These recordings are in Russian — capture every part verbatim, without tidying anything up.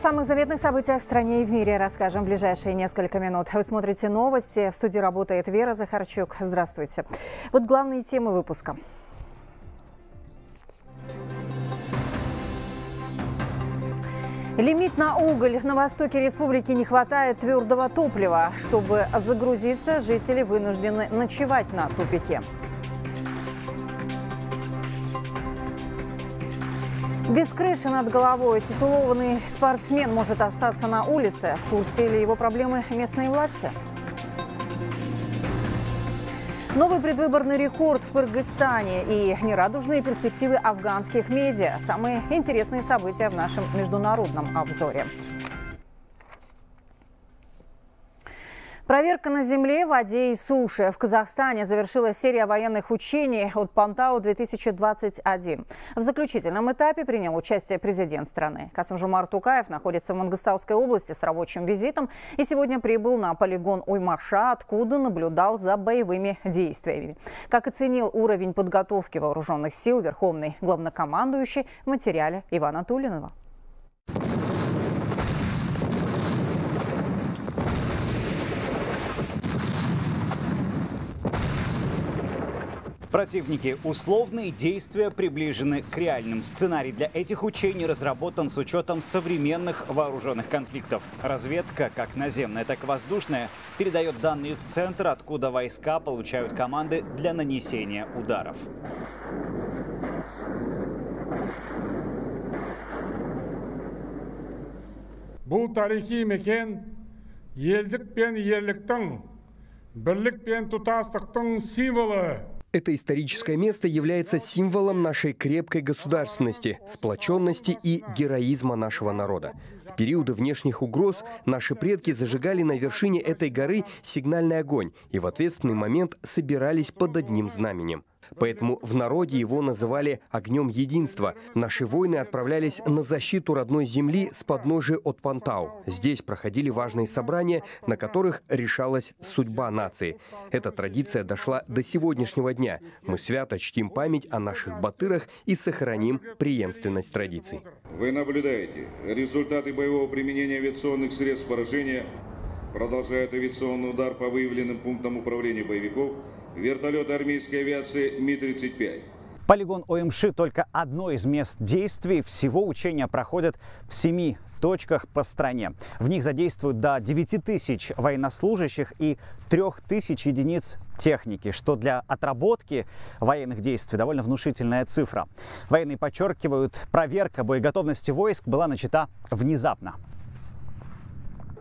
самых заметных событиях в стране и в мире расскажем в ближайшие несколько минут. Вы смотрите новости. В студии работает Вера Захарчук. Здравствуйте. Вот главные темы выпуска. Лимит на уголь. На востоке республики не хватает твердого топлива. Чтобы загрузиться, жители вынуждены ночевать на тупике. Без крыши над головой титулованный спортсмен может остаться на улице. В курсе ли его проблемы местные власти? Новый предвыборный рекорд в Кыргызстане и нерадужные перспективы афганских медиа – самые интересные события в нашем международном обзоре. Проверка на земле, воде и суше. В Казахстане завершилась серия военных учений «Отпан тау две тысячи двадцать один». В заключительном этапе принял участие президент страны. Касым-Жомарт Токаев находится в Мангыстауской области с рабочим визитом и сегодня прибыл на полигон Оймаша, откуда наблюдал за боевыми действиями. Как оценил уровень подготовки вооруженных сил верховный главнокомандующий в материале Ивана Тулинова. Противники условные, действия приближены к реальным. Сценарий для этих учений разработан с учетом современных вооруженных конфликтов. Разведка, как наземная, так и воздушная, передает данные в центр, откуда войска получают команды для нанесения ударов. Бул тарихи мекен, елдик пен ерликтың, бірлік пен тұтастықтың символы. Это историческое место является символом нашей крепкой государственности, сплоченности и героизма нашего народа. В периоды внешних угроз наши предки зажигали на вершине этой горы сигнальный огонь и в ответственный момент собирались под одним знаменем. Поэтому в народе его называли «огнем единства». Наши воины отправлялись на защиту родной земли с подножия Отпан тау. Здесь проходили важные собрания, на которых решалась судьба нации. Эта традиция дошла до сегодняшнего дня. Мы свято чтим память о наших батырах и сохраним преемственность традиций. Вы наблюдаете результаты боевого применения авиационных средств поражения. Продолжает авиационный удар по выявленным пунктам управления боевиков. Вертолет армейской авиации Ми тридцать пять. Полигон Оймши только одно из мест действий. Всего учения проходят в семи точках по стране. В них задействуют до девяти тысяч военнослужащих и трёх тысяч единиц техники, что для отработки военных действий довольно внушительная цифра. Военные подчеркивают, проверка боеготовности войск была начата внезапно.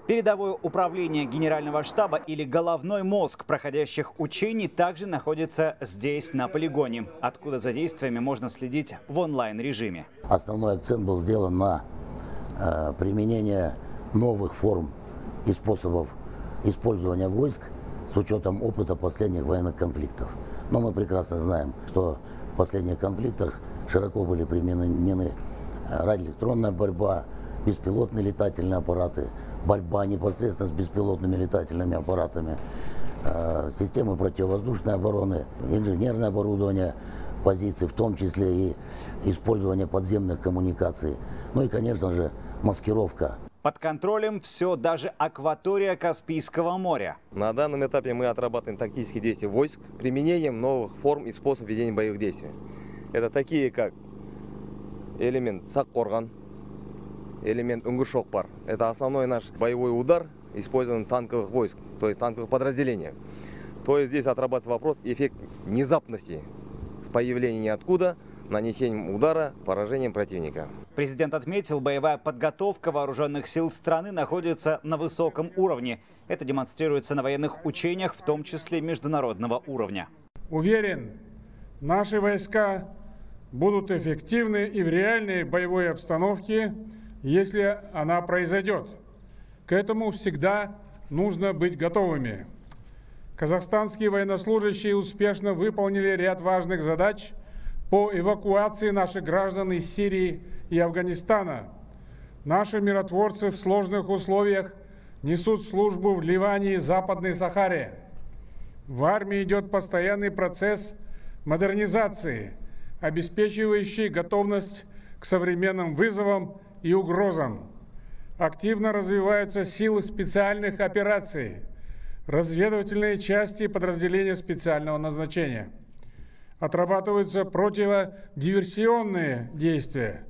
Передовое управление Генерального штаба или головной мозг проходящих учений также находится здесь, на полигоне, откуда за действиями можно следить в онлайн-режиме. Основной акцент был сделан на э, применение новых форм и способов использования войск с учетом опыта последних военных конфликтов. Но мы прекрасно знаем, что в последних конфликтах широко были применены радиоэлектронная борьба, беспилотные летательные аппараты, борьба непосредственно с беспилотными летательными аппаратами, системы противовоздушной обороны, инженерное оборудование позиций, в том числе и использование подземных коммуникаций, ну и, конечно же, маскировка. Под контролем все, даже акватория Каспийского моря. На данном этапе мы отрабатываем тактические действия войск применением новых форм и способов ведения боевых действий. Это такие, как элемент сак-корган, элемент унгур-шокпар. Это основной наш боевой удар, использован танковых войск, то есть танковых подразделений. То есть здесь отрабатывается вопрос эффект внезапности, с появлением ниоткуда, нанесением удара, поражением противника. Президент отметил, боевая подготовка вооруженных сил страны находится на высоком уровне. Это демонстрируется на военных учениях, в том числе международного уровня. Уверен, наши войска будут эффективны и в реальной боевой обстановке, если она произойдет. К этому всегда нужно быть готовыми. Казахстанские военнослужащие успешно выполнили ряд важных задач по эвакуации наших граждан из Сирии и Афганистана. Наши миротворцы в сложных условиях несут службу в Ливане и Западной Сахаре. В армии идет постоянный процесс модернизации, обеспечивающий готовность к современным вызовам и угрозам. Активно развиваются силы специальных операций, разведывательные части и подразделения специального назначения. Отрабатываются противодиверсионные действия.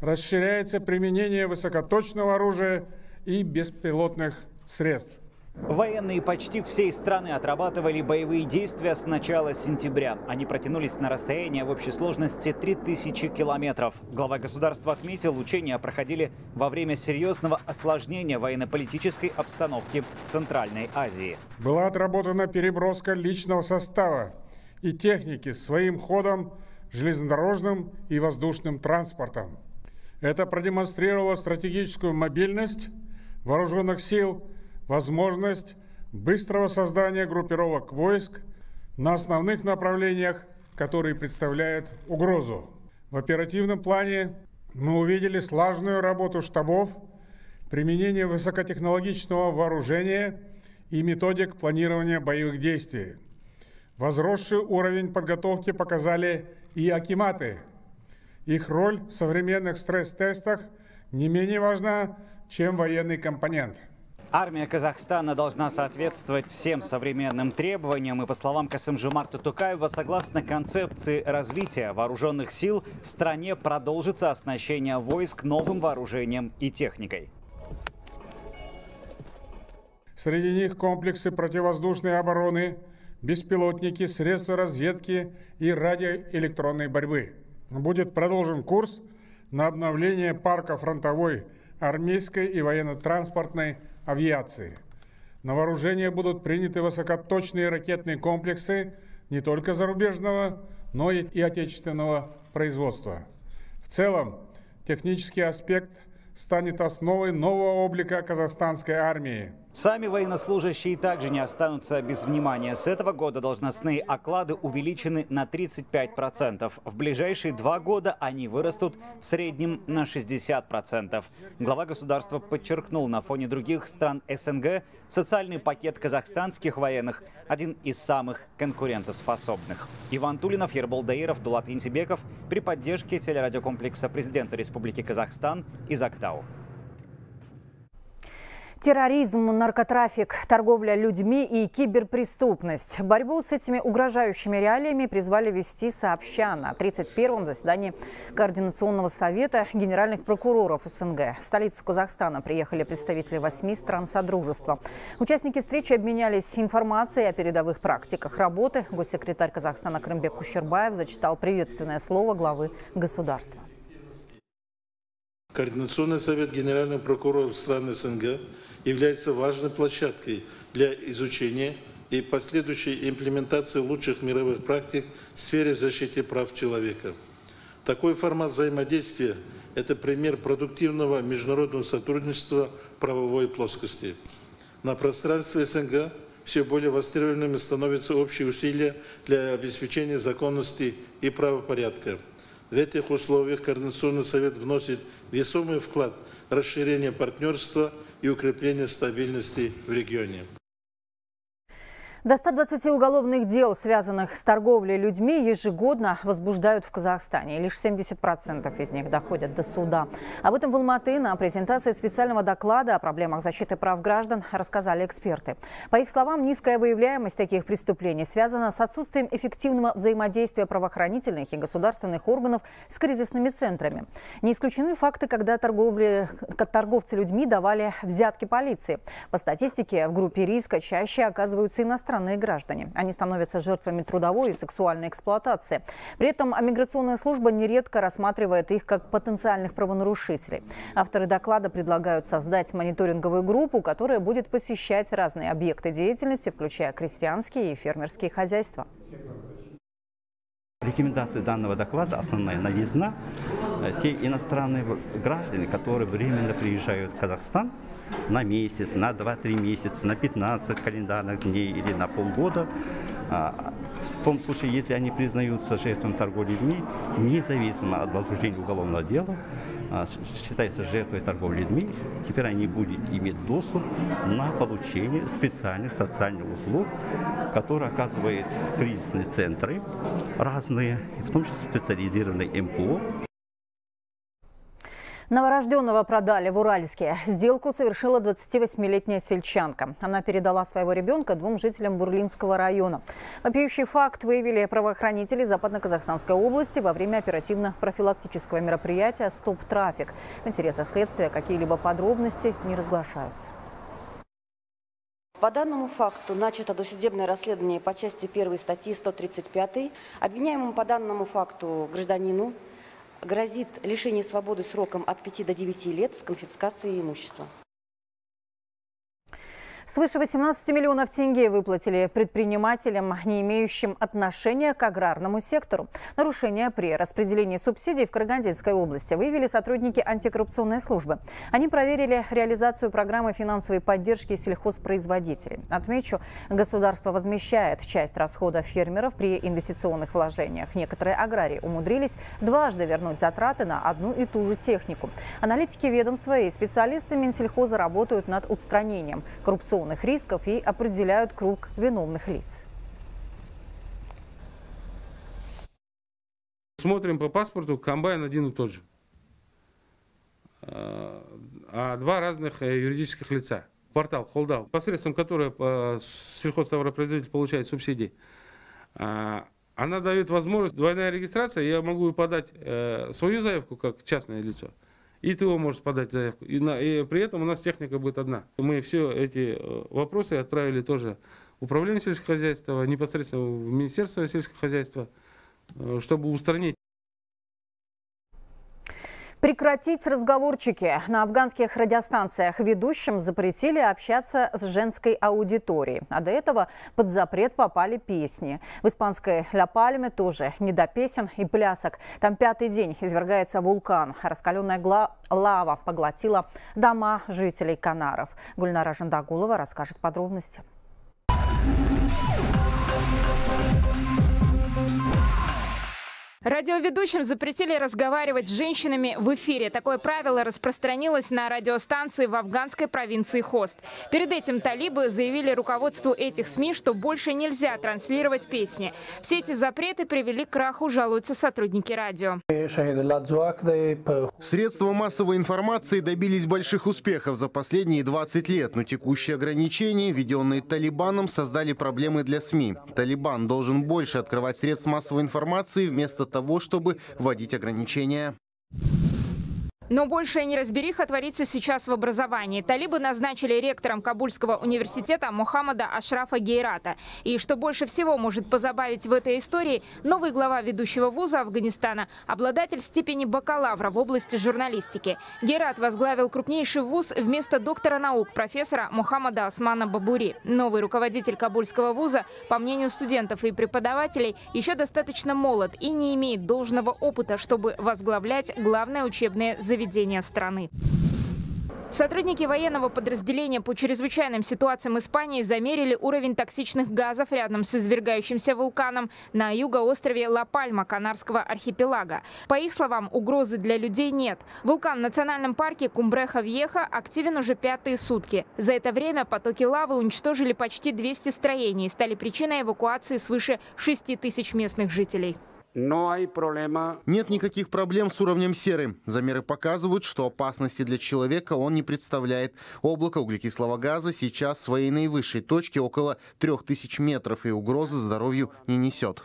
Расширяется применение высокоточного оружия и беспилотных средств. Военные почти всей страны отрабатывали боевые действия с начала сентября. Они протянулись на расстояние в общей сложности три тысячи километров. Глава государства отметил, учения проходили во время серьезного осложнения военно-политической обстановки в Центральной Азии. Была отработана переброска личного состава и техники своим ходом, железнодорожным и воздушным транспортом. Это продемонстрировало стратегическую мобильность вооруженных сил, возможность быстрого создания группировок войск на основных направлениях, которые представляют угрозу. В оперативном плане мы увидели слаженную работу штабов, применение высокотехнологичного вооружения и методик планирования боевых действий. Возросший уровень подготовки показали и акиматы. Их роль в современных стресс-тестах не менее важна, чем военный компонент. Армия Казахстана должна соответствовать всем современным требованиям. И по словам Касым-Жомарта Токаева, согласно концепции развития вооруженных сил, в стране продолжится оснащение войск новым вооружением и техникой. Среди них комплексы противовоздушной обороны, беспилотники, средства разведки и радиоэлектронной борьбы. Будет продолжен курс на обновление парка фронтовой, армейской и военно-транспортной авиации. На вооружение будут приняты высокоточные ракетные комплексы не только зарубежного, но и отечественного производства. В целом, технический аспект станет основой нового облика казахстанской армии. Сами военнослужащие также не останутся без внимания. С этого года должностные оклады увеличены на тридцать пять процентов. В ближайшие два года они вырастут в среднем на шестьдесят процентов. Глава государства подчеркнул, на фоне других стран СНГ социальный пакет казахстанских военных – один из самых конкурентоспособных. Иван Тулинов, Ербол Даиров, Дулат Инсибеков при поддержке телерадиокомплекса президента Республики Казахстан из Актау. Терроризм, наркотрафик, торговля людьми и киберпреступность. Борьбу с этими угрожающими реалиями призвали вести сообща на тридцать первом заседании Координационного совета генеральных прокуроров СНГ. В столицу Казахстана приехали представители восьми стран Содружества. Участники встречи обменялись информацией о передовых практиках работы. Госсекретарь Казахстана Крымбек Кушербаев зачитал приветственное слово главы государства. Координационный совет генеральных прокуроров стран СНГ является важной площадкой для изучения и последующей имплементации лучших мировых практик в сфере защиты прав человека. Такой формат взаимодействия – это пример продуктивного международного сотрудничества в правовой плоскости. На пространстве СНГ все более востребованными становятся общие усилия для обеспечения законности и правопорядка. В этих условиях Координационный совет вносит весомый вклад в расширение партнерства и укрепление стабильности в регионе. До ста двадцати уголовных дел, связанных с торговлей людьми, ежегодно возбуждают в Казахстане. Лишь семьдесят процентов из них доходят до суда. Об этом в Алматы на презентации специального доклада о проблемах защиты прав граждан рассказали эксперты. По их словам, низкая выявляемость таких преступлений связана с отсутствием эффективного взаимодействия правоохранительных и государственных органов с кризисными центрами. Не исключены факты, когда торговли, торговцы людьми давали взятки полиции. По статистике, в группе риска чаще оказываются иностранцы. Иностранные граждане. Они становятся жертвами трудовой и сексуальной эксплуатации. При этом миграционная служба нередко рассматривает их как потенциальных правонарушителей. Авторы доклада предлагают создать мониторинговую группу, которая будет посещать разные объекты деятельности, включая крестьянские и фермерские хозяйства. Рекомендации данного доклада основная новизна. Те иностранные граждане, которые временно приезжают в Казахстан на месяц, на два-три месяца, на пятнадцать календарных дней или на полгода, в том случае, если они признаются жертвами торговли людьми, независимо от возбуждения уголовного дела, считается жертвой торговли людьми, теперь они будут иметь доступ на получение специальных социальных услуг, которые оказывают кризисные центры разные, в том числе специализированные МПО. Новорожденного продали в Уральске. Сделку совершила двадцативосьмилетняя сельчанка. Она передала своего ребенка двум жителям Бурлинского района. Вопиющий факт выявили правоохранители Западно-Казахстанской области во время оперативно-профилактического мероприятия «Стоп-трафик». В интересах следствия какие-либо подробности не разглашаются. По данному факту начато досудебное расследование по части первой статьи сто тридцать пять. Обвиняемому по данному факту гражданину грозит лишение свободы сроком от пяти до девяти лет с конфискацией имущества. Свыше восемнадцати миллионов тенге выплатили предпринимателям, не имеющим отношения к аграрному сектору. Нарушения при распределении субсидий в Карагандинской области выявили сотрудники антикоррупционной службы. Они проверили реализацию программы финансовой поддержки сельхозпроизводителей. Отмечу, государство возмещает часть расходов фермеров при инвестиционных вложениях. Некоторые аграрии умудрились дважды вернуть затраты на одну и ту же технику. Аналитики ведомства и специалисты Минсельхоза работают над устранением коррупционных рисков и определяют круг виновных лиц. Смотрим по паспорту, комбайн один и тот же, а два разных юридических лица. Портал «Холдау», посредством которого сельхозтоваропроизводитель получает субсидии, она дает возможность двойная регистрация. Я могу подать свою заявку как частное лицо. И ты его можешь подать заявку. И, на, и при этом у нас техника будет одна. Мы все эти вопросы отправили тоже в управление сельского хозяйства, непосредственно в Министерство сельского хозяйства, чтобы устранить. Прекратить разговорчики. На афганских радиостанциях ведущим запретили общаться с женской аудиторией. А до этого под запрет попали песни. В испанской Ла-Пальме тоже не до песен и плясок. Там пятый день извергается вулкан. Раскаленная лава поглотила дома жителей Канаров. Гульнара Жандагулова расскажет подробности. Радиоведущим запретили разговаривать с женщинами в эфире. Такое правило распространилось на радиостанции в афганской провинции Хост. Перед этим талибы заявили руководству этих СМИ, что больше нельзя транслировать песни. Все эти запреты привели к краху, жалуются сотрудники радио. Средства массовой информации добились больших успехов за последние двадцать лет, но текущие ограничения, введенные Талибаном, создали проблемы для СМИ. Талибан должен больше открывать средств массовой информации вместо того, чтобы вводить ограничения. Но большая неразбериха творится сейчас в образовании. Талибы назначили ректором Кабульского университета Мухаммада Ашрафа Гейрата. И что больше всего может позабавить в этой истории, новый глава ведущего вуза Афганистана, обладатель степени бакалавра в области журналистики. Гейрат возглавил крупнейший вуз вместо доктора наук профессора Мухаммада Османа Бабури. Новый руководитель Кабульского вуза, по мнению студентов и преподавателей, еще достаточно молод и не имеет должного опыта, чтобы возглавлять главное учебное заведение. Ведения страны. Сотрудники военного подразделения по чрезвычайным ситуациям Испании замерили уровень токсичных газов рядом с извергающимся вулканом на юго-острове Ла-Пальма Канарского архипелага. По их словам, угрозы для людей нет. Вулкан в национальном парке Кумбреха-Вьеха активен уже пятые сутки. За это время потоки лавы уничтожили почти двести строений и стали причиной эвакуации свыше шести тысяч местных жителей. Нет никаких проблем с уровнем серы. Замеры показывают, что опасности для человека он не представляет. Облако углекислого газа сейчас в своей наивысшей точке около трёх тысяч метров и угрозы здоровью не несет.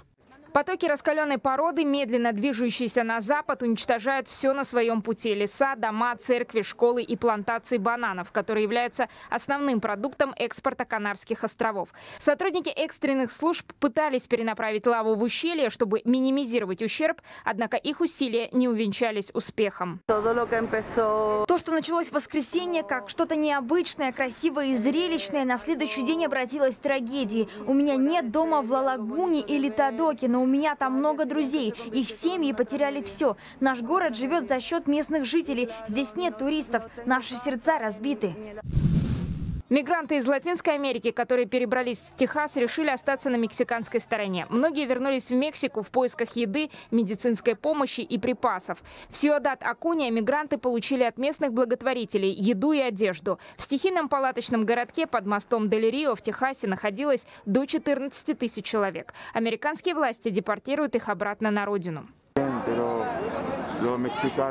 Потоки раскаленной породы, медленно движущиеся на запад, уничтожают все на своем пути. Леса, дома, церкви, школы и плантации бананов, которые являются основным продуктом экспорта Канарских островов. Сотрудники экстренных служб пытались перенаправить лаву в ущелье, чтобы минимизировать ущерб, однако их усилия не увенчались успехом. То, что началось в воскресенье, как что-то необычное, красивое и зрелищное, на следующий день обратилось к трагедии. У меня нет дома в Ла-Лагуне или Тадоке, но у меня там много друзей. Их семьи потеряли все. Наш город живет за счет местных жителей. Здесь нет туристов. Наши сердца разбиты. Мигранты из Латинской Америки, которые перебрались в Техас, решили остаться на мексиканской стороне. Многие вернулись в Мексику в поисках еды, медицинской помощи и припасов. В Сьюдад-Акунья мигранты получили от местных благотворителей еду и одежду. В стихийном палаточном городке под мостом Дель-Рио в Техасе находилось до четырнадцати тысяч человек. Американские власти депортируют их обратно на родину.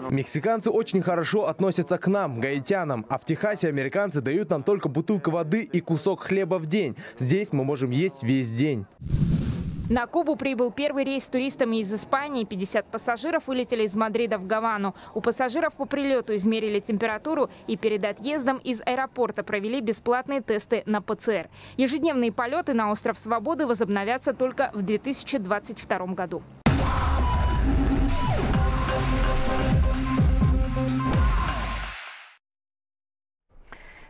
Мексиканцы очень хорошо относятся к нам, гаитянам. А в Техасе американцы дают нам только бутылку воды и кусок хлеба в день. Здесь мы можем есть весь день. На Кубу прибыл первый рейс с туристами из Испании. пятьдесят пассажиров вылетели из Мадрида в Гавану. У пассажиров по прилету измерили температуру и перед отъездом из аэропорта провели бесплатные тесты на ПЦР. Ежедневные полеты на Остров Свободы возобновятся только в две тысячи двадцать втором году.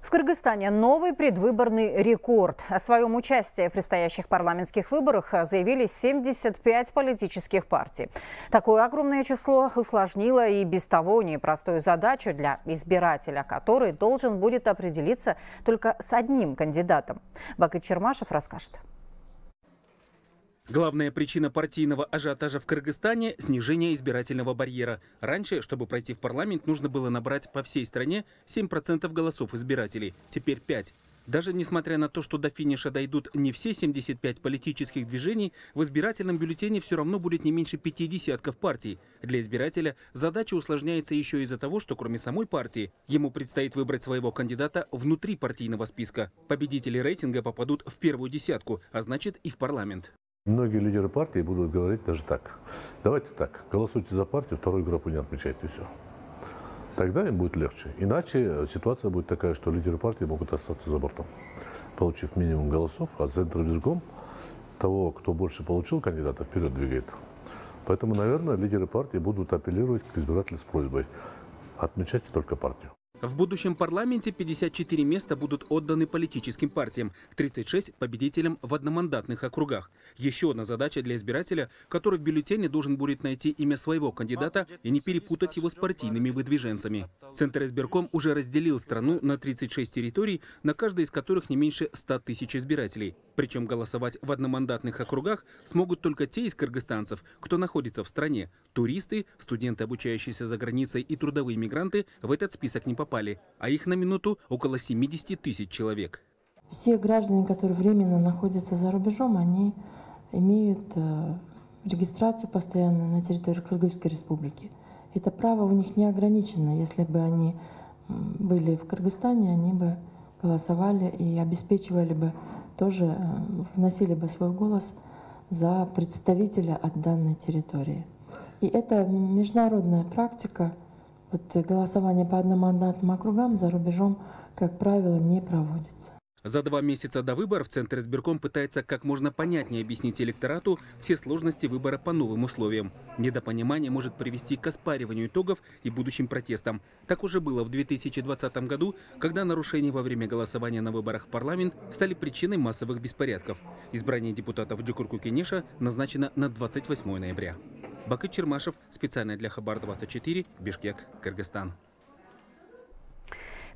В Кыргызстане новый предвыборный рекорд. О своем участии в предстоящих парламентских выборах заявили семьдесят пять политических партий. Такое огромное число усложнило и без того непростую задачу для избирателя, который должен будет определиться только с одним кандидатом. Бакыт Чермашев расскажет. Главная причина партийного ажиотажа в Кыргызстане – снижение избирательного барьера. Раньше, чтобы пройти в парламент, нужно было набрать по всей стране семь процентов голосов избирателей. Теперь пять процентов. Даже несмотря на то, что до финиша дойдут не все семьдесят пять политических движений, в избирательном бюллетене все равно будет не меньше пяти десятков партий. Для избирателя задача усложняется еще из-за того, что кроме самой партии, ему предстоит выбрать своего кандидата внутри партийного списка. Победители рейтинга попадут в первую десятку, а значит и в парламент. Многие лидеры партии будут говорить даже так. Давайте так, голосуйте за партию, вторую группу не отмечайте, и все. Тогда им будет легче. Иначе ситуация будет такая, что лидеры партии могут остаться за бортом, получив минимум голосов, а центробежком того, кто больше получил кандидата, вперед двигает. Поэтому, наверное, лидеры партии будут апеллировать к избирателю с просьбой отмечайте только партию. В будущем парламенте пятьдесят четыре места будут отданы политическим партиям, тридцать шесть – победителям в одномандатных округах. Еще одна задача для избирателя, который в бюллетене должен будет найти имя своего кандидата и не перепутать его с партийными выдвиженцами. Центризбирком уже разделил страну на тридцать шесть территорий, на каждой из которых не меньше ста тысяч избирателей. Причем голосовать в одномандатных округах смогут только те из кыргызстанцев, кто находится в стране. Туристы, студенты, обучающиеся за границей и трудовые мигранты в этот список не попадают. А их на минуту около семидесяти тысяч человек. Все граждане, которые временно находятся за рубежом, они имеют регистрацию постоянную на территории Кыргызской республики. Это право у них не ограничено. Если бы они были в Кыргызстане, они бы голосовали и обеспечивали бы, тоже вносили бы свой голос за представителя от данной территории. И это международная практика. Вот голосование по одномандатным округам за рубежом, как правило, не проводится. За два месяца до выборов Центризбирком пытается как можно понятнее объяснить электорату все сложности выбора по новым условиям. Недопонимание может привести к оспариванию итогов и будущим протестам. Так уже было в две тысячи двадцатом году, когда нарушения во время голосования на выборах в парламент стали причиной массовых беспорядков. Избрание депутатов Джукурку-Кенеша назначено на двадцать восьмое ноября. Бакыт Чермашев, специально для Хабар двадцать четыре, Бишкек, Кыргызстан.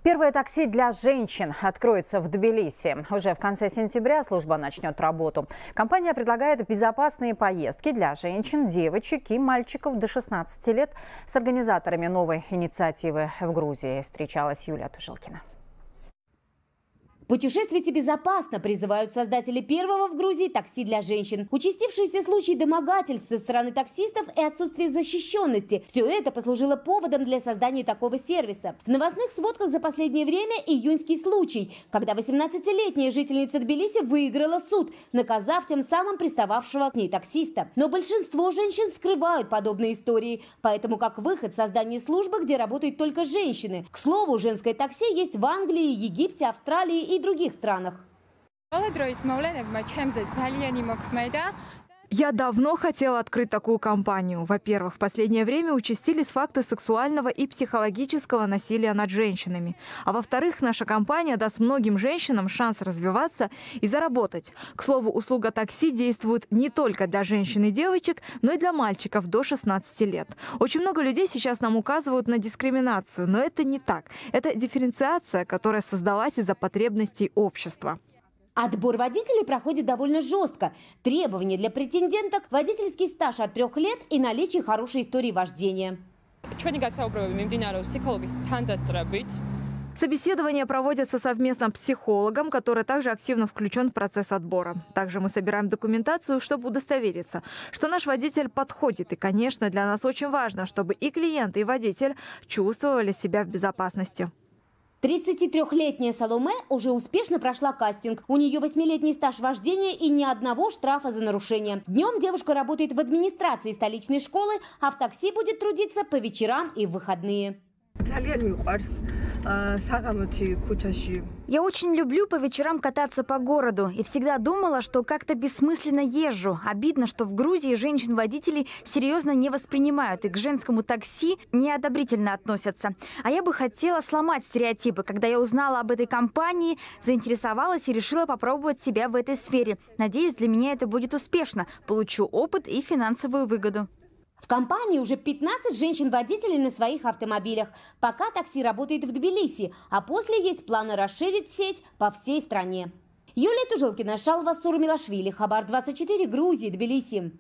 Первое такси для женщин откроется в Тбилиси. Уже в конце сентября служба начнет работу. Компания предлагает безопасные поездки для женщин, девочек и мальчиков до шестнадцати лет. С организаторами новой инициативы в Грузии встречалась Юлия Тужилкина. Путешествуйте безопасно, призывают создатели первого в Грузии такси для женщин. Участившиеся случаи домогательств со стороны таксистов и отсутствие защищенности – все это послужило поводом для создания такого сервиса. В новостных сводках за последнее время июньский случай, когда восемнадцатилетняя жительница Тбилиси выиграла суд, наказав тем самым пристававшего к ней таксиста. Но большинство женщин скрывают подобные истории, поэтому как выход создание службы, где работают только женщины. К слову, женское такси есть в Англии, Египте, Австралии и других странах. Я давно хотела открыть такую компанию. Во-первых, в последнее время участились факты сексуального и психологического насилия над женщинами. А во-вторых, наша компания даст многим женщинам шанс развиваться и заработать. К слову, услуга такси действует не только для женщин и девочек, но и для мальчиков до шестнадцати лет. Очень много людей сейчас нам указывают на дискриминацию, но это не так. Это дифференциация, которая создалась из-за потребностей общества. Отбор водителей проходит довольно жестко. Требования для претенденток – водительский стаж от трех лет и наличие хорошей истории вождения. Собеседование проводится совместно с психологом, который также активно включен в процесс отбора. Также мы собираем документацию, чтобы удостовериться, что наш водитель подходит. И, конечно, для нас очень важно, чтобы и клиент, и водитель чувствовали себя в безопасности. тридцатитрёхлетняя Саломе уже успешно прошла кастинг. У нее восьмилетний стаж вождения и ни одного штрафа за нарушение. Днем девушка работает в администрации столичной школы, а в такси будет трудиться по вечерам и в выходные. Я очень люблю по вечерам кататься по городу и всегда думала, что как-то бессмысленно езжу. Обидно, что в Грузии женщин-водителей серьезно не воспринимают и к женскому такси неодобрительно относятся. А я бы хотела сломать стереотипы. Когда я узнала об этой компании, заинтересовалась и решила попробовать себя в этой сфере. Надеюсь, для меня это будет успешно. Получу опыт и финансовую выгоду. В компании уже пятнадцать женщин-водителей на своих автомобилях. Пока такси работает в Тбилиси, а после есть планы расширить сеть по всей стране. Юлия Тужилкина, Шалва Сурмилашвили, Хабар двадцать четыре, Грузия, Тбилиси.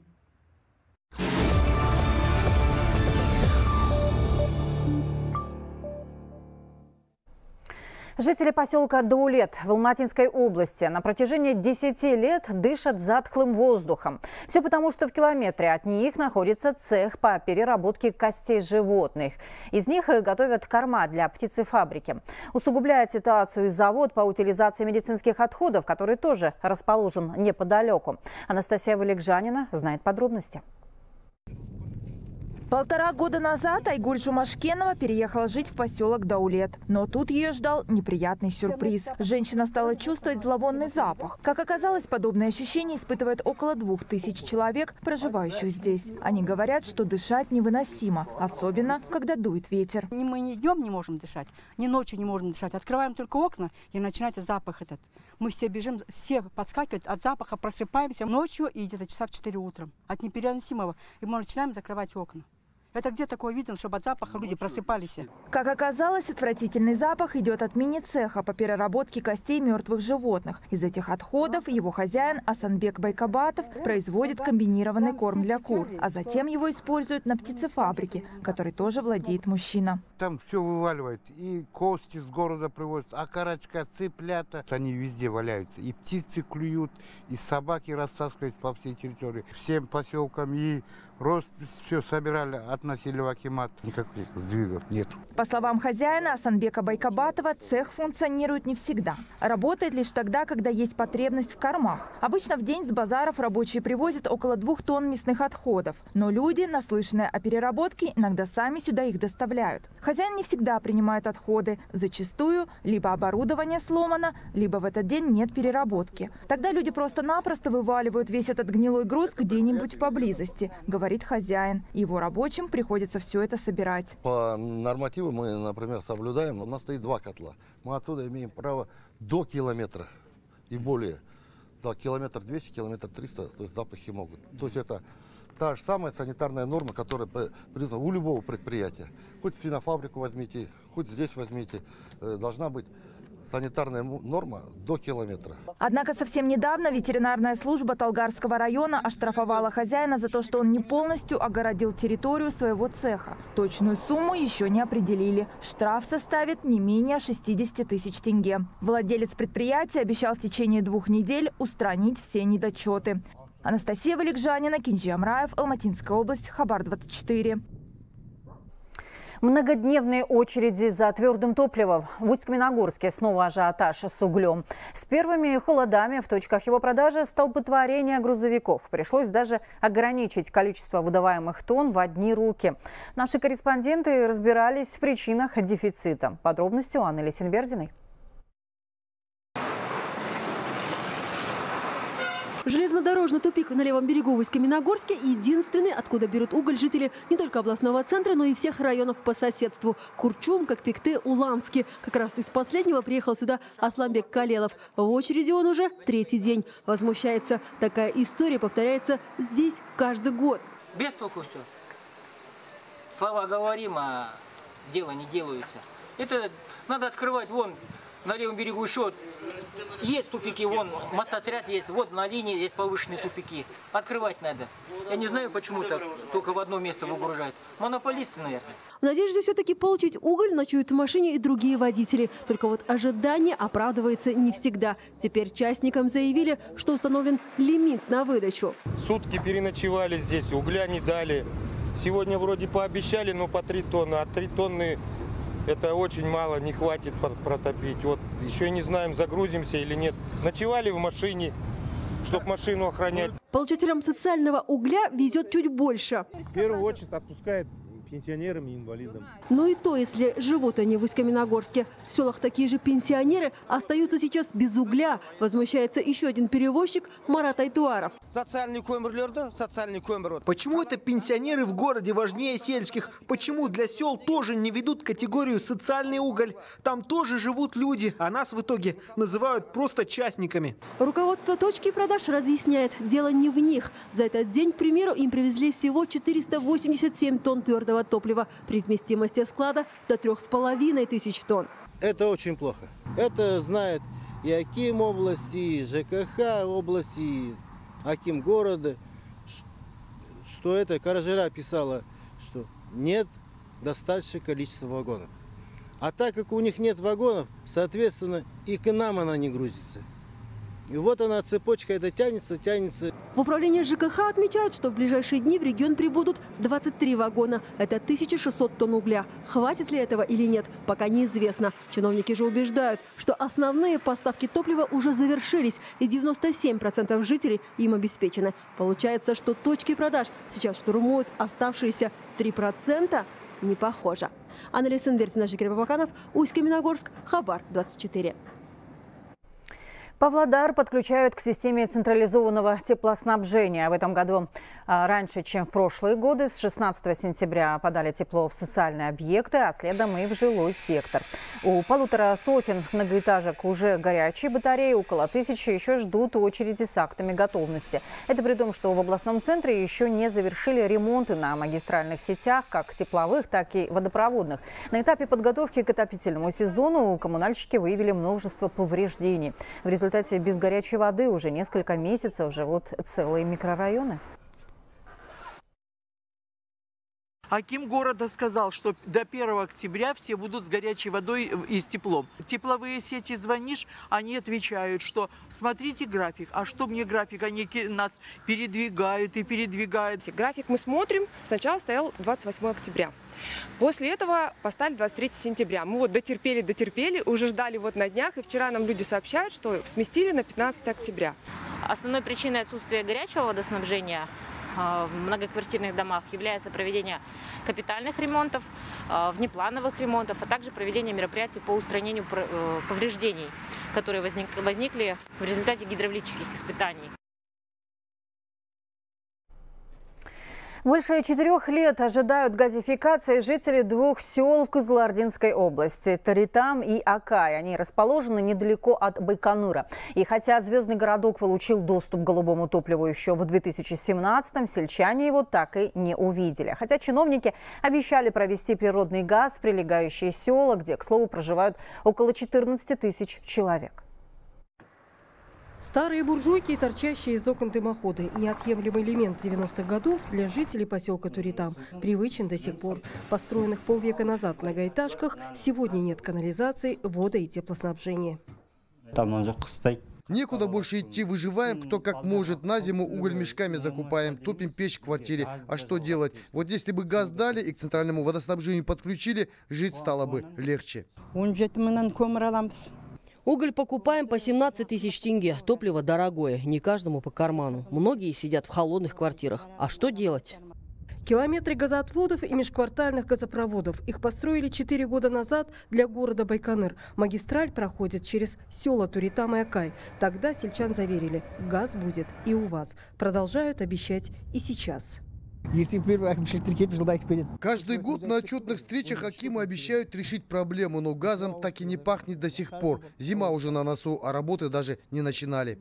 Жители поселка Даулет в Алматинской области на протяжении десяти лет дышат затхлым воздухом. Все потому, что в километре от них находится цех по переработке костей животных. Из них готовят корма для птицефабрики. Усугубляет ситуацию и завод по утилизации медицинских отходов, который тоже расположен неподалеку. Анастасия Валикжанина знает подробности. Полтора года назад Айгуль Жумашкенова переехала жить в поселок Даулет. Но тут ее ждал неприятный сюрприз. Женщина стала чувствовать зловонный запах. Как оказалось, подобное ощущение испытывает около двух тысяч человек, проживающих здесь. Они говорят, что дышать невыносимо, особенно когда дует ветер. Мы ни днем не можем дышать, ни ночью не можем дышать. Открываем только окна, и начинается запах этот. Мы все бежим, все подскакивают от запаха, просыпаемся ночью и где-то часа в четыре утра от непереносимого. И мы начинаем закрывать окна. Это где такое видно, чтобы от запаха люди просыпались? Как оказалось, отвратительный запах идет от мини-цеха по переработке костей мертвых животных. Из этих отходов его хозяин Асанбек Байкабатов производит комбинированный корм для кур, а затем его используют на птицефабрике, которой тоже владеет мужчина. Там все вываливают, и кости с города привозят, окорочка, цыплята. Они везде валяются, и птицы клюют, и собаки рассасывают по всей территории. Всем поселкам и роспись все собирали, относили в акимат. Никаких сдвигов нет. По словам хозяина Асанбека Байкабатова, цех функционирует не всегда. Работает лишь тогда, когда есть потребность в кормах. Обычно в день с базаров рабочие привозят около двух тонн мясных отходов. Но люди, наслышанные о переработке, иногда сами сюда их доставляют. Хозяин не всегда принимает отходы. Зачастую либо оборудование сломано, либо в этот день нет переработки. Тогда люди просто-напросто вываливают весь этот гнилой груз где-нибудь поблизости, говорят хозяин. Его рабочим приходится все это собирать. По нормативу мы, например, соблюдаем. У нас стоит два котла. Мы отсюда имеем право до километра и более. Да, километр двести, километр триста, то есть запахи могут. То есть это та же самая санитарная норма, которая признана у любого предприятия. Хоть свинофабрику возьмите, хоть здесь возьмите, должна быть санитарная норма до километра. Однако совсем недавно ветеринарная служба Талгарского района оштрафовала хозяина за то, что он не полностью огородил территорию своего цеха. Точную сумму еще не определили. Штраф составит не менее шестидесяти тысяч тенге. Владелец предприятия обещал в течение двух недель устранить все недочеты. Анастасия Валикжанина, Кинжи Амраев, Алматинская область, Хабар двадцать четыре. Многодневные очереди за твердым топливом. В Усть-Каменогорске снова ажиотаж с углем. С первыми холодами в точках его продажи столпотворение грузовиков. Пришлось даже ограничить количество выдаваемых тонн в одни руки. Наши корреспонденты разбирались в причинах дефицита. Подробности у Анны Лесенберциной. Железнодорожный тупик на левом берегу в Усть-Каменогорске – единственный, откуда берут уголь жители не только областного центра, но и всех районов по соседству. Курчум, Кокпекты, Уланский. Как раз из последнего приехал сюда Асламбек Калеев. В очереди он уже третий день. Возмущается. Такая история повторяется здесь каждый год. Без толку все. Слова говорим, а дело не делается. Это надо открывать вон на левом берегу еще есть тупики, вон мостотряд есть, вот на линии есть повышенные тупики. Открывать надо. Я не знаю, почему так только в одно место выгружают. Монополисты, наверное. В надежде все-таки получить уголь ночуют в машине и другие водители. Только вот ожидание оправдывается не всегда. Теперь частникам заявили, что установлен лимит на выдачу. Сутки переночевали здесь, угля не дали. Сегодня вроде пообещали, но по три тонны. А три тонны это очень мало, не хватит протопить. Вот еще не знаем, загрузимся или нет. Ночевали в машине, чтобы машину охранять. Получателям социального угля везет чуть больше. В первую очередь отпускает пенсионерам и инвалидам. Но и то, если живут они в Усть-Каменогорске. В селах такие же пенсионеры остаются сейчас без угля, возмущается еще один перевозчик Марат Айтуаров. Почему это пенсионеры в городе важнее сельских? Почему для сел тоже не ведут категорию социальный уголь? Там тоже живут люди, а нас в итоге называют просто частниками. Руководство точки продаж разъясняет, дело не в них. За этот день, к примеру, им привезли всего четыреста восемьдесят семь тонн твердого топлива при вместимости склада до трех с половиной тысяч тонн. Это очень плохо. Это знает и Аким области, и ЖКХ области, и Аким города, что это Каражира писала, что нет достаточного количества вагонов. А так как у них нет вагонов, соответственно, и к нам она не грузится. И вот она, цепочка, это тянется, тянется. В управлении ЖКХ отмечают, что в ближайшие дни в регион прибудут двадцать три вагона. Это тысяча шестьсот тонн угля. Хватит ли этого или нет, пока неизвестно. Чиновники же убеждают, что основные поставки топлива уже завершились, и девяносто семь процентов жителей им обеспечены. Получается, что точки продаж сейчас штурмуют оставшиеся три процента. Не похоже. Анна Лесенберц, Усть-Каменогорск, Хабар двадцать четыре. Павлодар подключают к системе централизованного теплоснабжения. В этом году раньше, чем в прошлые годы, с шестнадцатого сентября подали тепло в социальные объекты, а следом и в жилой сектор. У полутора сотен многоэтажек уже горячие батареи, около тысячи еще ждут очереди с актами готовности. Это при том, что в областном центре еще не завершили ремонты на магистральных сетях, как тепловых, так и водопроводных. На этапе подготовки к отопительному сезону коммунальщики выявили множество повреждений. В результате В результате без горячей воды уже несколько месяцев живут целые микрорайоны. Аким города сказал, что до первого октября все будут с горячей водой и с теплом. Тепловые сети звонишь, они отвечают, что смотрите график. А что мне график? Они нас передвигают и передвигают. График мы смотрим. Сначала стоял двадцать восьмое октября. После этого поставили двадцать третье сентября. Мы вот дотерпели, дотерпели, уже ждали вот на днях. И вчера нам люди сообщают, что сместили на пятнадцатое октября. Основной причиной отсутствия горячего водоснабжения в многоквартирных домах является проведение капитальных ремонтов, внеплановых ремонтов, а также проведение мероприятий по устранению повреждений, которые возникли в результате гидравлических испытаний. Больше четырех лет ожидают газификации жители двух сел в Кызылординской области – Таритам и Акай. Они расположены недалеко от Байконура. И хотя звездный городок получил доступ к голубому топливу еще в две тысячи семнадцатом, сельчане его так и не увидели. Хотя чиновники обещали провести природный газ в прилегающие села, где, к слову, проживают около четырнадцати тысяч человек. Старые буржуйки и торчащие из окон дымоходы – неотъемлемый элемент девяностых годов для жителей поселка Туритам, привычен до сих пор. Построенных полвека назад многоэтажках сегодня нет канализации, вода и теплоснабжения. Некуда больше идти, выживаем, кто как может. На зиму уголь мешками закупаем, топим печь в квартире. А что делать? Вот если бы газ дали и к центральному водоснабжению подключили, жить стало бы легче. Уголь покупаем по семнадцать тысяч тенге. Топливо дорогое, не каждому по карману. Многие сидят в холодных квартирах. А что делать? Километры газоотводов и межквартальных газопроводов. Их построили четыре года назад для города Байконур. Магистраль проходит через села Туритам и Акай. Тогда сельчан заверили, газ будет и у вас. Продолжают обещать и сейчас. Каждый год на отчетных встречах акимы обещают решить проблему, но газом так и не пахнет до сих пор. Зима уже на носу, а работы даже не начинали.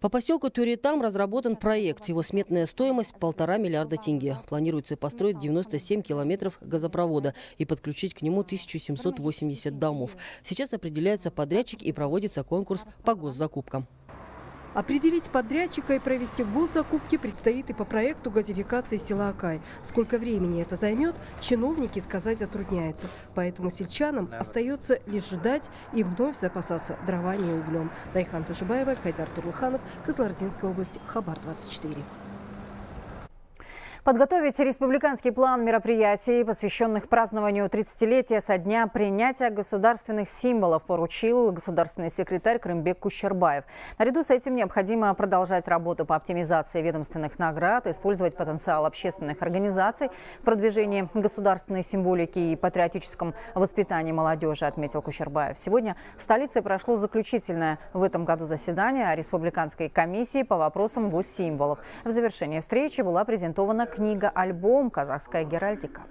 По поселку Тюретам разработан проект. Его сметная стоимость – полтора миллиарда тенге. Планируется построить девяносто семь километров газопровода и подключить к нему тысячу семьсот восемьдесят домов. Сейчас определяется подрядчик и проводится конкурс по госзакупкам. Определить подрядчика и провести госзакупки предстоит и по проекту газификации села Акай. Сколько времени это займет, чиновники сказать затрудняются. Поэтому сельчанам остается лишь ждать и вновь запасаться дровами и углем. Найхан Тожбаев, Хайдар Тулуханов, Кызылординская область, Хабар двадцать четыре. Подготовить республиканский план мероприятий, посвященных празднованию тридцатилетия со дня принятия государственных символов, поручил государственный секретарь Крымбек Кушербаев. Наряду с этим необходимо продолжать работу по оптимизации ведомственных наград, использовать потенциал общественных организаций в продвижении государственной символики и патриотическом воспитании молодежи, отметил Кушербаев. Сегодня в столице прошло заключительное в этом году заседание Республиканской комиссии по вопросам госсимволов. В завершении встречи была презентована книга-альбом «Казахская геральдика».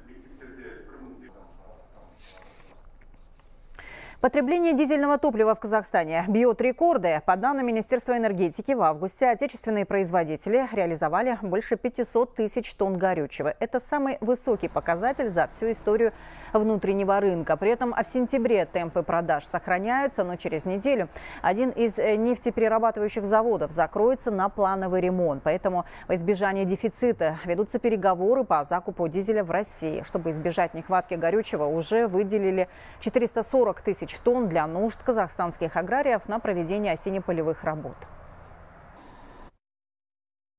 Потребление дизельного топлива в Казахстане бьет рекорды. По данным Министерства энергетики, в августе отечественные производители реализовали больше пятисот тысяч тонн горючего. Это самый высокий показатель за всю историю внутреннего рынка. При этом в сентябре темпы продаж сохраняются, но через неделю один из нефтеперерабатывающих заводов закроется на плановый ремонт. Поэтому во избежание дефицита ведутся переговоры по закупу дизеля в России. Чтобы избежать нехватки горючего, уже выделили четыреста сорок тысяч тонн для нужд казахстанских аграриев на проведение осенне-полевых работ.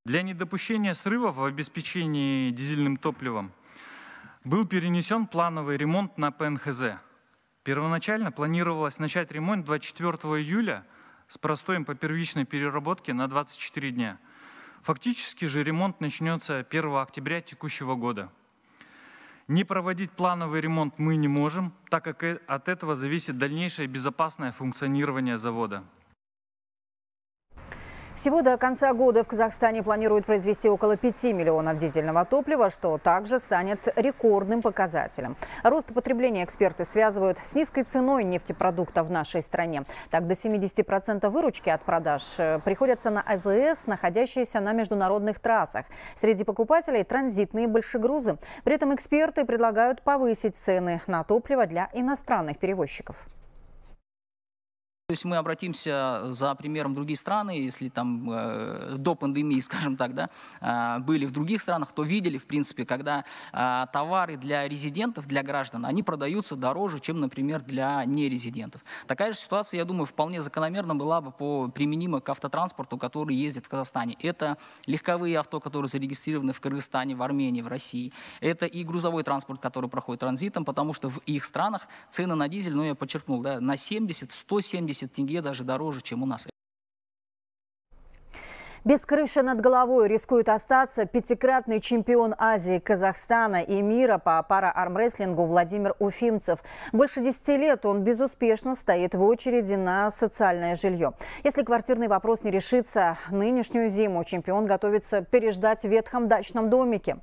Для недопущения срывов в обеспечении дизельным топливом был перенесен плановый ремонт на Пэ Эн Ха Зэ. Первоначально планировалось начать ремонт двадцать четвёртого июля с простоем по первичной переработке на двадцать четыре дня. Фактически же ремонт начнется первого октября текущего года. Не проводить плановый ремонт мы не можем, так как от этого зависит дальнейшее безопасное функционирование завода. Всего до конца года в Казахстане планируют произвести около пяти миллионов дизельного топлива, что также станет рекордным показателем. Рост потребления эксперты связывают с низкой ценой нефтепродуктов в нашей стране. Так, до семидесяти процентов выручки от продаж приходятся на А Зэ Эс, находящиеся на международных трассах. Среди покупателей транзитные большегрузы. При этом эксперты предлагают повысить цены на топливо для иностранных перевозчиков. То есть мы обратимся за примером в другие страны, если там э, до пандемии, скажем так, да, э, были в других странах, то видели, в принципе, когда э, товары для резидентов, для граждан, они продаются дороже, чем, например, для нерезидентов. Такая же ситуация, я думаю, вполне закономерно была бы по, применима к автотранспорту, который ездит в Казахстане. Это легковые авто, которые зарегистрированы в Кыргызстане, в Армении, в России. Это и грузовой транспорт, который проходит транзитом, потому что в их странах цены на дизель, ну, я подчеркнул, да, на семьдесят — сто семьдесят тенге даже дороже, чем у нас. Без крыши над головой рискует остаться пятикратный чемпион Азии, Казахстана и мира по пара-армрестлингу Владимир Уфимцев. Больше десяти лет он безуспешно стоит в очереди на социальное жилье. Если квартирный вопрос не решится, нынешнюю зиму чемпион готовится переждать в ветхом дачном домике.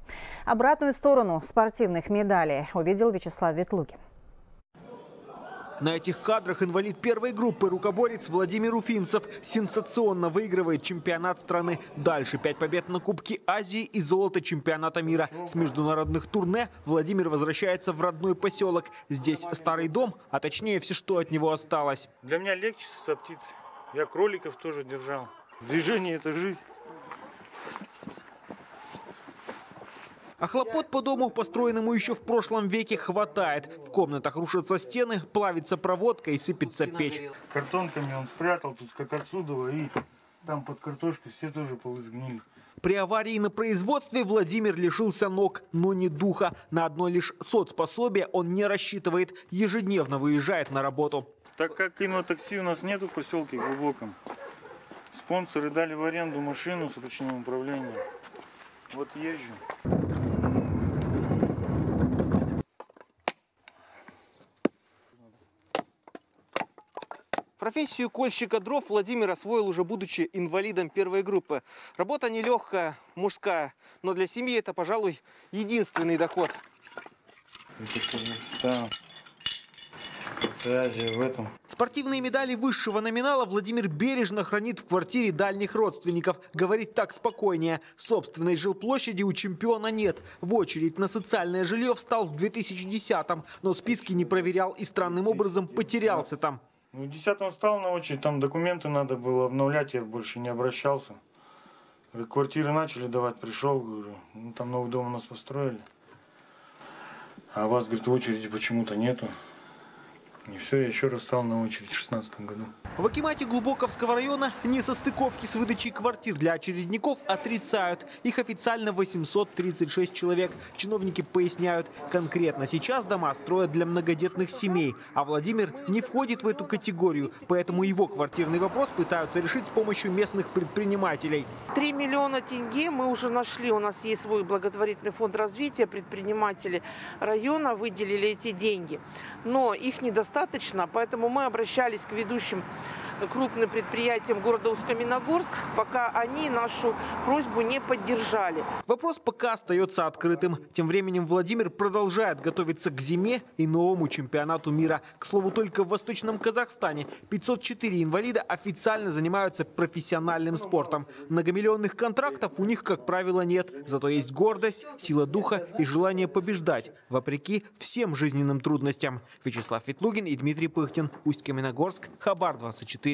Обратную сторону спортивных медалей увидел Вячеслав Ветлугин. На этих кадрах инвалид первой группы рукоборец Владимир Уфимцев сенсационно выигрывает чемпионат страны. Дальше пять побед на Кубке Азии и золото чемпионата мира. С международных турне Владимир возвращается в родной поселок. Здесь старый дом, а точнее все, что от него осталось. Для меня легче со птиц. Я кроликов тоже держал. Движение – это жизнь. А хлопот по дому, построенному еще в прошлом веке, хватает. В комнатах рушатся стены, плавится проводка и сыпется печь. Картонками он спрятал тут, как отсюда, и там под картошку все тоже полызгнили. При аварии на производстве Владимир лишился ног, но не духа. На одно лишь соцпособие он не рассчитывает, ежедневно выезжает на работу. Так как инватакси у нас нету в поселке глубоком, спонсоры дали в аренду машину с ручным управлением. Вот езжу. Профессию кольщика дров Владимир освоил уже будучи инвалидом первой группы. Работа нелегкая, мужская, но для семьи это, пожалуй, единственный доход. связи в этом. Спортивные медали высшего номинала Владимир бережно хранит в квартире дальних родственников. Говорит, так спокойнее. Собственной жилплощади у чемпиона нет. В очередь на социальное жилье встал в две тысячи десятом, но списки не проверял и странным образом потерялся там. В десятом встал на очередь, там документы надо было обновлять, я больше не обращался. Квартиры начали давать, пришел, говорю, ну, там новый дом у нас построили. А вас, говорит, в очереди почему-то нету. И все, я еще раз стал на очередь в шестнадцатом году. В акимате Глубоковского района несостыковки с выдачей квартир для очередников отрицают. Их официально восемьсот тридцать шесть человек. Чиновники поясняют, конкретно сейчас дома строят для многодетных семей. А Владимир не входит в эту категорию. Поэтому его квартирный вопрос пытаются решить с помощью местных предпринимателей. три миллиона тенге мы уже нашли. У нас есть свой благотворительный фонд развития. Предприниматели района выделили эти деньги. Но их недостаточно. Поэтому мы обращались к ведущим крупным предприятиям города Усть-Каменогорск, пока они нашу просьбу не поддержали. Вопрос пока остается открытым. Тем временем Владимир продолжает готовиться к зиме и новому чемпионату мира. К слову, только в Восточном Казахстане пятьсот четыре инвалида официально занимаются профессиональным спортом. Многомиллионных контрактов у них, как правило, нет. Зато есть гордость, сила духа и желание побеждать, вопреки всем жизненным трудностям. Вячеслав Ветлугин и Дмитрий Пыхтин. Усть-Каменогорск, Хабар двадцать четыре.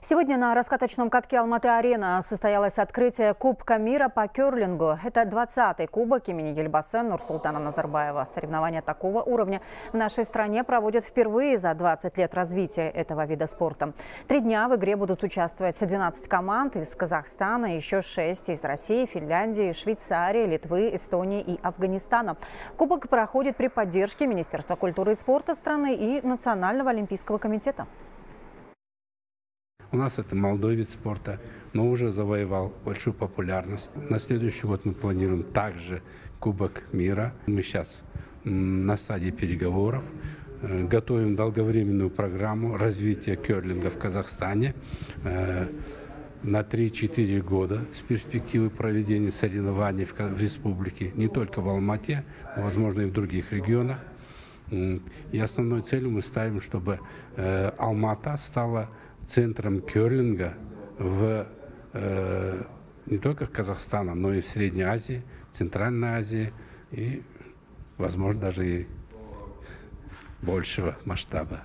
Сегодня на раскаточном катке Алматы-Арена состоялось открытие Кубка мира по керлингу. Это двадцатый кубок имени Елбасы Нурсултана Назарбаева. Соревнования такого уровня в нашей стране проводят впервые за двадцать лет развития этого вида спорта. Три дня в игре будут участвовать двенадцать команд из Казахстана, еще шесть из России, Финляндии, Швейцарии, Литвы, Эстонии и Афганистана. Кубок проходит при поддержке Министерства культуры и спорта страны и Национального олимпийского комитета. У нас это молодой вид спорта, но уже завоевал большую популярность. На следующий год мы планируем также Кубок мира. Мы сейчас на стадии переговоров, готовим долговременную программу развития керлинга в Казахстане на три-четыре года с перспективы проведения соревнований в республике, не только в Алмате, но, возможно, и в других регионах. И основной целью мы ставим, чтобы Алмата стала центром керлинга в, э, не только в Казахстане, но и в Средней Азии, Центральной Азии и, возможно, даже и большего масштаба.